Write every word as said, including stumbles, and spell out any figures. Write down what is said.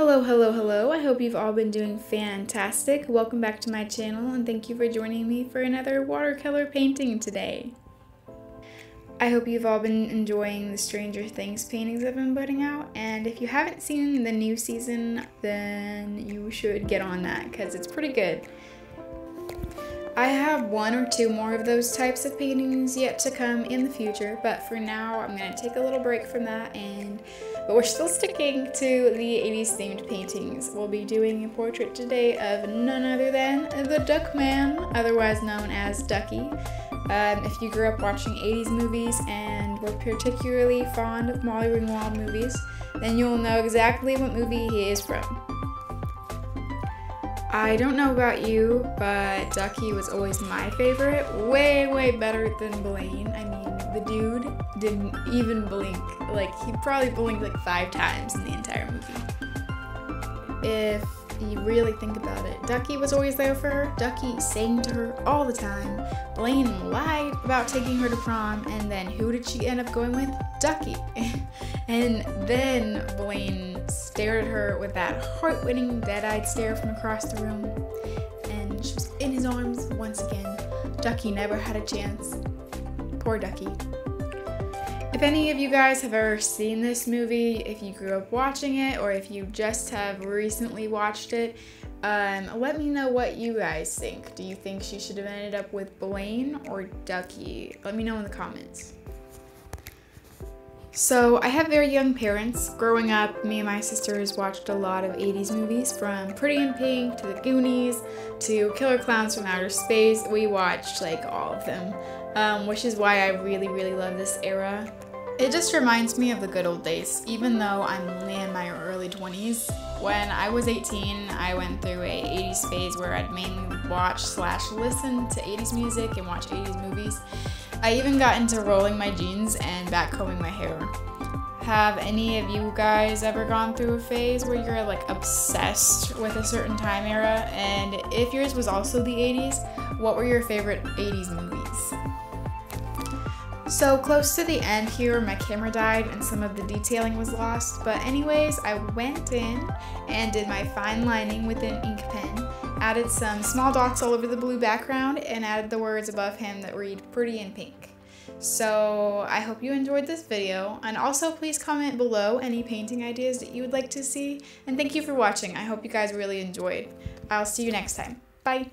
Hello, hello, hello. I hope you've all been doing fantastic. Welcome back to my channel and thank you for joining me for another watercolor painting today. I hope you've all been enjoying the Stranger Things paintings I've been putting out, and if you haven't seen the new season, then you should get on that because it's pretty good. I have one or two more of those types of paintings yet to come in the future, but for now I'm going to take a little break from that, and but we're still sticking to the eighties themed paintings. We'll be doing a portrait today of none other than the Duckman, otherwise known as Duckie. Um, if you grew up watching eighties movies and were particularly fond of Molly Ringwald movies, then you'll know exactly what movie he is from. I don't know about you, but Duckie was always my favorite. Way, way better than Blaine. I mean, the dude didn't even blink. Like, he probably blinked like five times in the entire movie. If you really think about it, Duckie was always there for her. Duckie sang to her all the time. Blaine lied about taking her to prom, and then who did she end up going with? Duckie. And then Blaine stared at her with that heart-winning, dead-eyed stare from across the room, and she was in his arms once again. Duckie never had a chance. Poor Duckie. If any of you guys have ever seen this movie, if you grew up watching it, or if you just have recently watched it, um, let me know what you guys think. Do you think she should have ended up with Blaine or Duckie? Let me know in the comments. So I have very young parents. Growing up, me and my sisters watched a lot of eighties movies, from Pretty in Pink to The Goonies to Killer Klowns from Outer Space. We watched like all of them, um, which is why I really, really love this era. It just reminds me of the good old days, even though I'm only in my early twenties. When I was eighteen, I went through a eighties phase where I'd mainly watch slash listen to eighties music and watch eighties movies. I even got into rolling my jeans and backcombing my hair. Have any of you guys ever gone through a phase where you're like obsessed with a certain time era? And if yours was also the eighties, what were your favorite eighties movies? So close to the end here, my camera died and some of the detailing was lost. But anyways, I went in and did my fine lining with an ink pen. Added some small dots all over the blue background and added the words above him that read Pretty in Pink. So I hope you enjoyed this video, and also please comment below any painting ideas that you would like to see, and thank you for watching. I hope you guys really enjoyed. I'll see you next time. Bye!